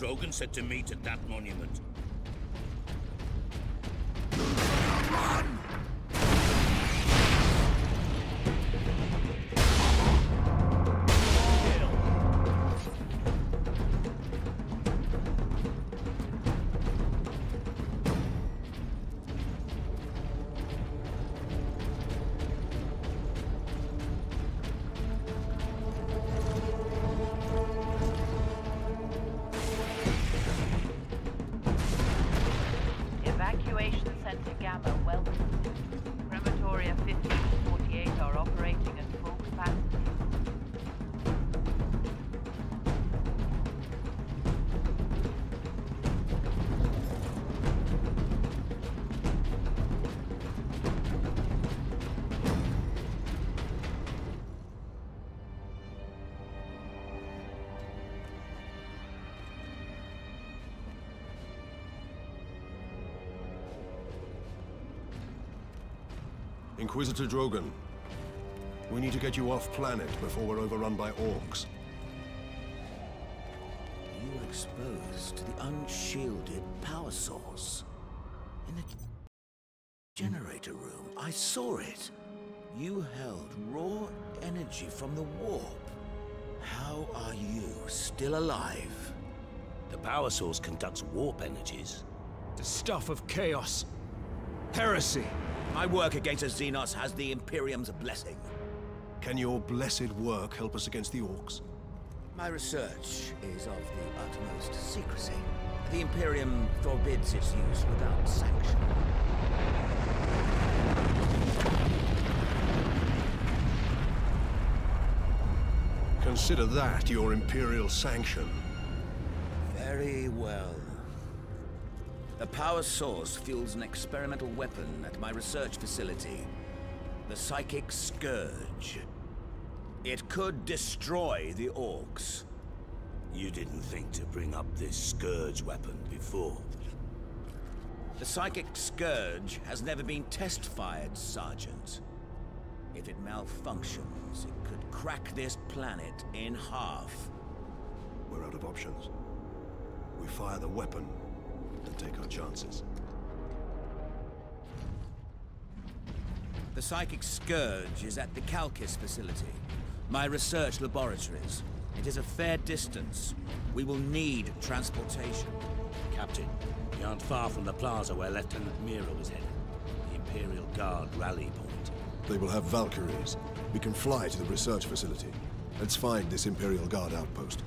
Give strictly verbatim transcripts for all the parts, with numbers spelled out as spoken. Drogan said to meet at that monument. Inquisitor Drogan, we need to get you off planet before we're overrun by Orks. You were exposed to the unshielded power source. In the generator room, I saw it. You held raw energy from the warp. How are you still alive? The power source conducts warp energies. The stuff of chaos. Heresy. My work against the Xenos has the Imperium's blessing. Can your blessed work help us against the Orks? My research is of the utmost secrecy. The Imperium forbids its use without sanction. Consider that your Imperial sanction. Very well. The power source fuels an experimental weapon at my research facility, the Psychic Scourge. It could destroy the Orks. You didn't think to bring up this Scourge weapon before? The Psychic Scourge has never been test-fired, Sergeant. If it malfunctions, it could crack this planet in half. We're out of options. We fire the weapon and take our chances. The Psychic Scourge is at the Calchis facility, my research laboratories. It is a fair distance. We will need transportation. Captain, we aren't far from the plaza where Lieutenant Mira was headed. The Imperial Guard rally point. They will have Valkyries. We can fly to the research facility. Let's find this Imperial Guard outpost.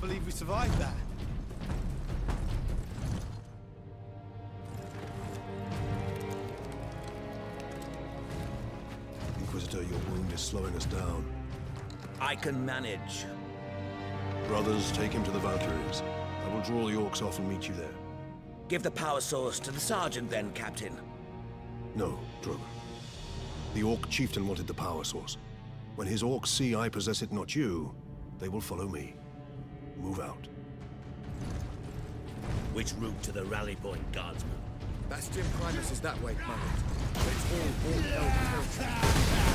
can't believe we survived that. Inquisitor, your wound is slowing us down. I can manage. Brothers, take him to the Valkyries. I will draw the Orks off and meet you there. Give the power source to the sergeant then, Captain. No, Drogan. The Orc chieftain wanted the power source. When his Orcs see I possess it, not you, they will follow me. Move out. Which route to the rally point, guardsman? Bastion Primus is that way, Commander. But it's all Orc territory.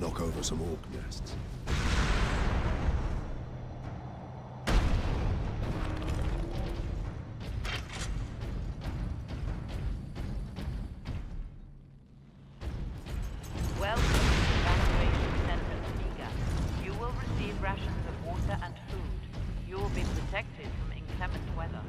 Knock over some orc nests. Welcome to the evacuation center, Amiga. You will receive rations of water and food. You will be protected from inclement weather.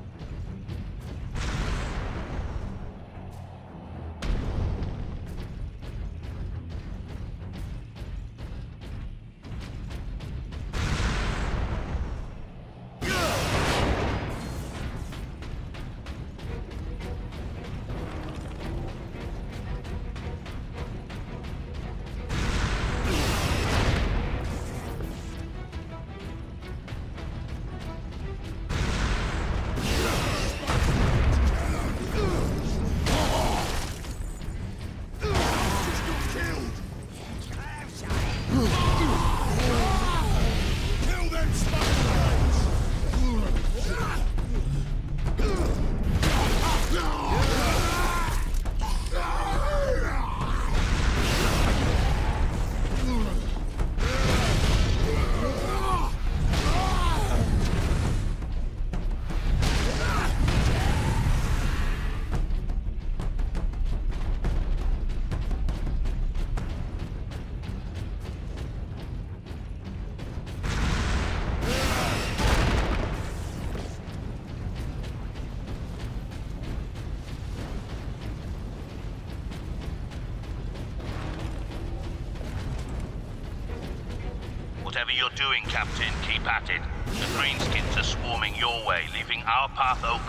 Whatever you're doing, Captain, keep at it. The Greenskins are swarming your way, leaving our path open.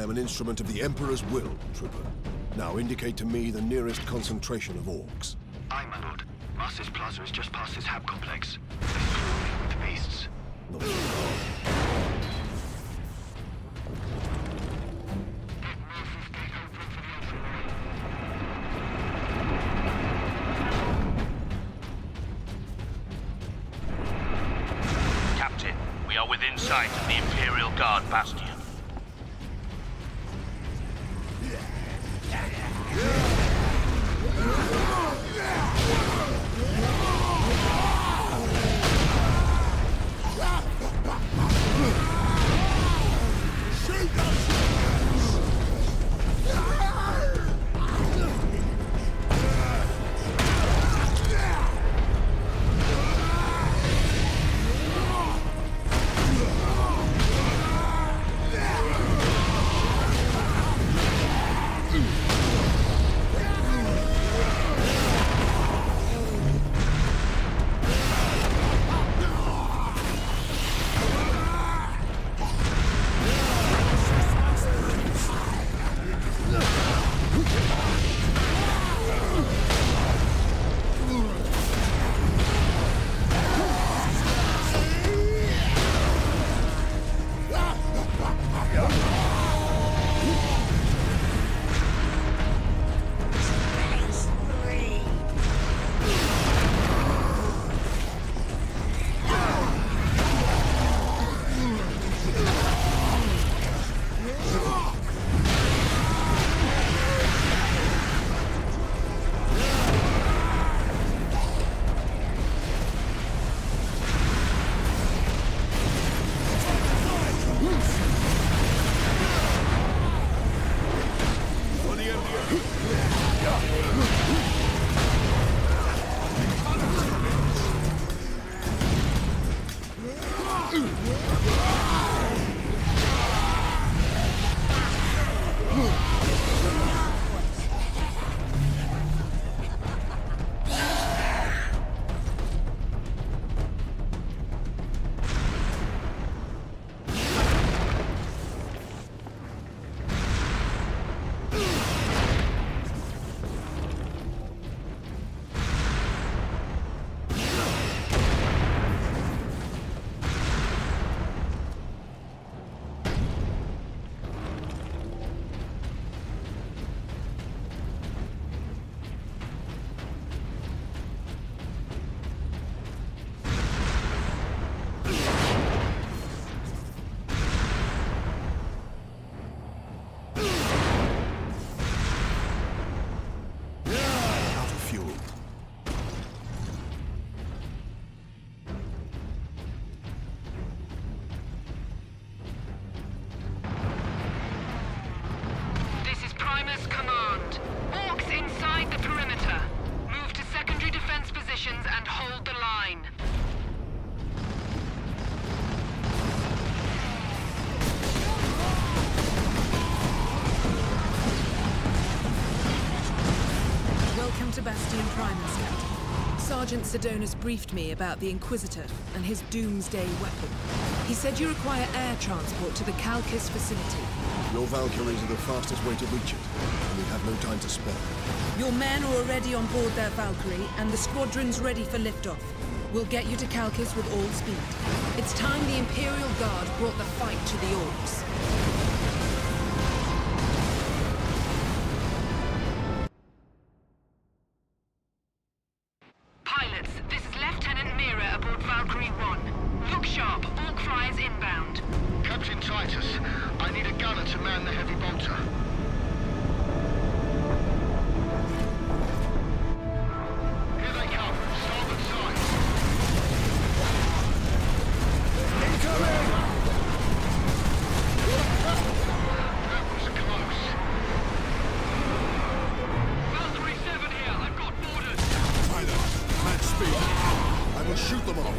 I am an instrument of the Emperor's will, Trooper. Now indicate to me the nearest concentration of Orks. Aye, my lord. Master's Plaza is just past this hab complex. They're crawling with beasts. Not so far. Within sight of the Imperial Guard Bastion. Bastion Primus, Captain. Sergeant Sedonis briefed me about the Inquisitor and his doomsday weapon. He said you require air transport to the Calchis facility. Your Valkyries are the fastest way to reach it, and we have no time to spare. Your men are already on board their Valkyrie, and the squadron's ready for liftoff. We'll get you to Calchis with all speed. It's time the Imperial Guard brought the fight to the Orks. Titus, I need a gunner to man the heavy bolter. Here they come, starboard side. Incoming! That was close. Valkyrie seven here, I've got orders. Titus, match speed. I will shoot them off.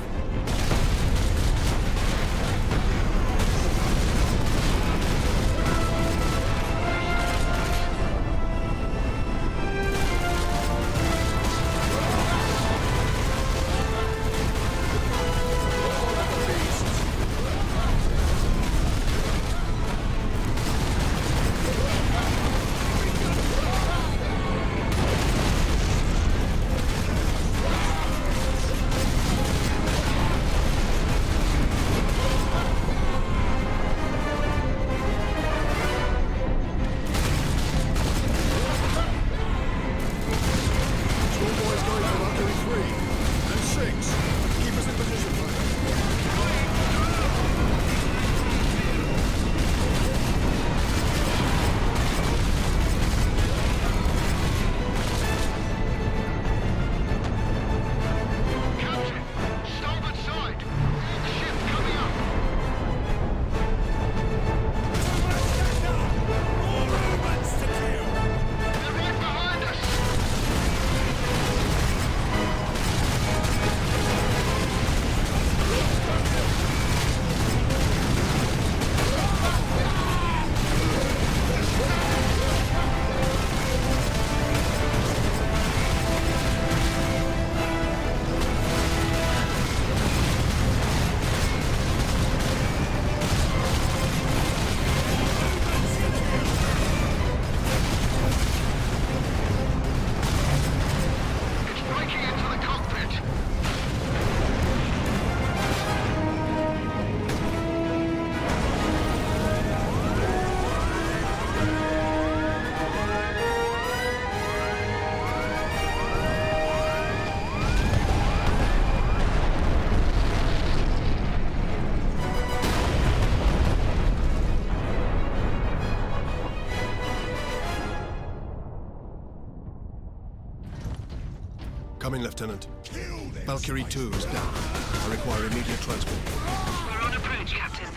Lieutenant. Valkyrie two is down. I require immediate transport. We're on approach, Captain.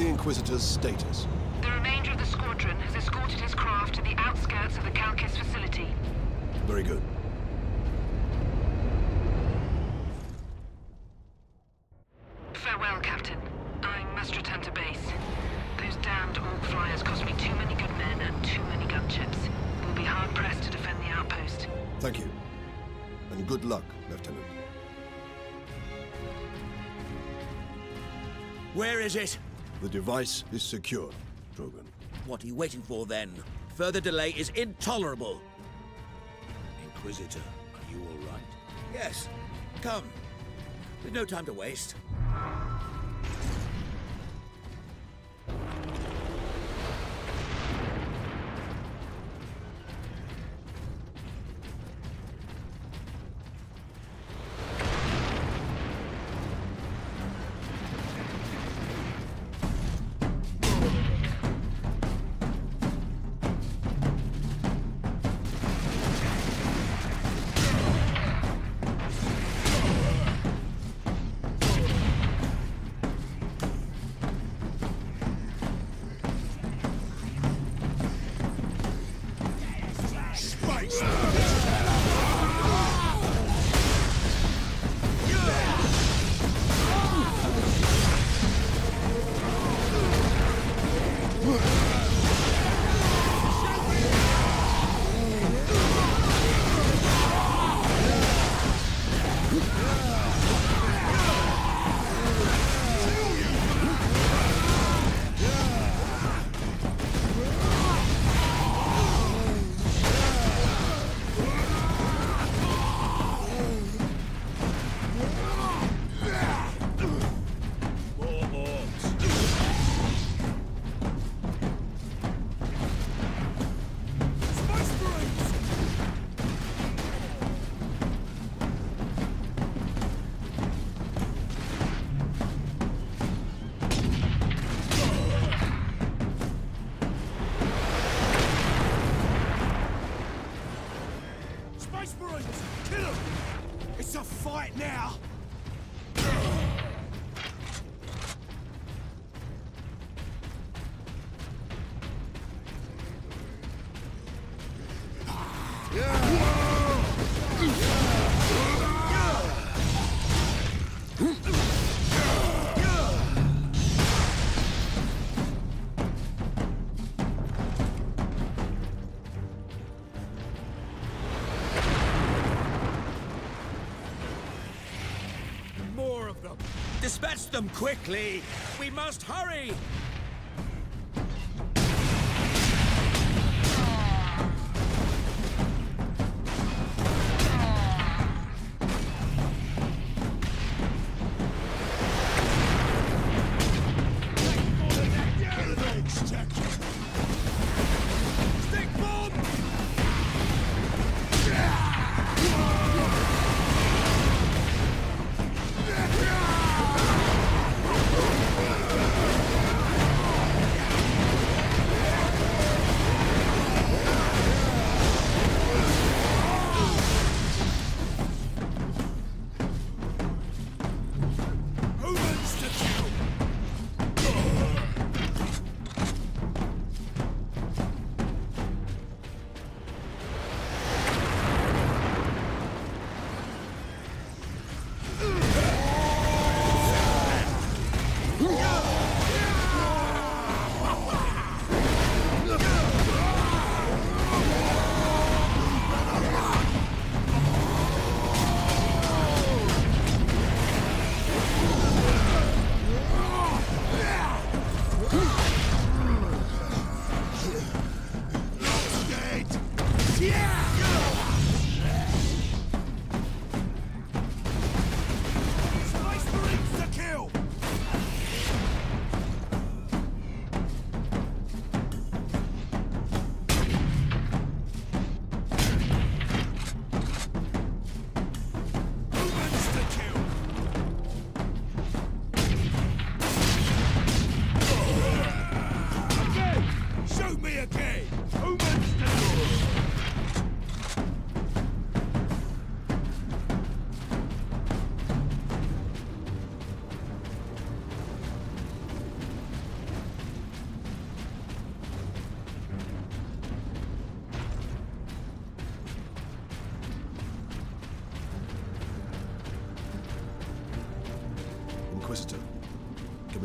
Inquisitor's status. The remainder of the squadron has escorted his craft to the outskirts of the Calchis facility. Very good. Farewell, Captain. I must return to base. Those damned Ork flyers cost me too many good men and too many gunships. We'll be hard-pressed to defend the outpost. Thank you. And good luck, Lieutenant. Where is it? The device is secure, Drogan. What are you waiting for, then? Further delay is intolerable. Inquisitor, are you all right? Yes. Come. There's no time to waste. now! Dispatch them quickly! We must hurry!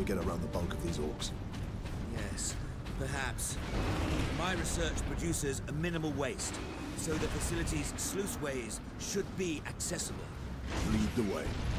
Get around the bulk of these orcs. Yes, perhaps. My research produces a minimal waste, so the facility's sluiceways should be accessible. Lead the way.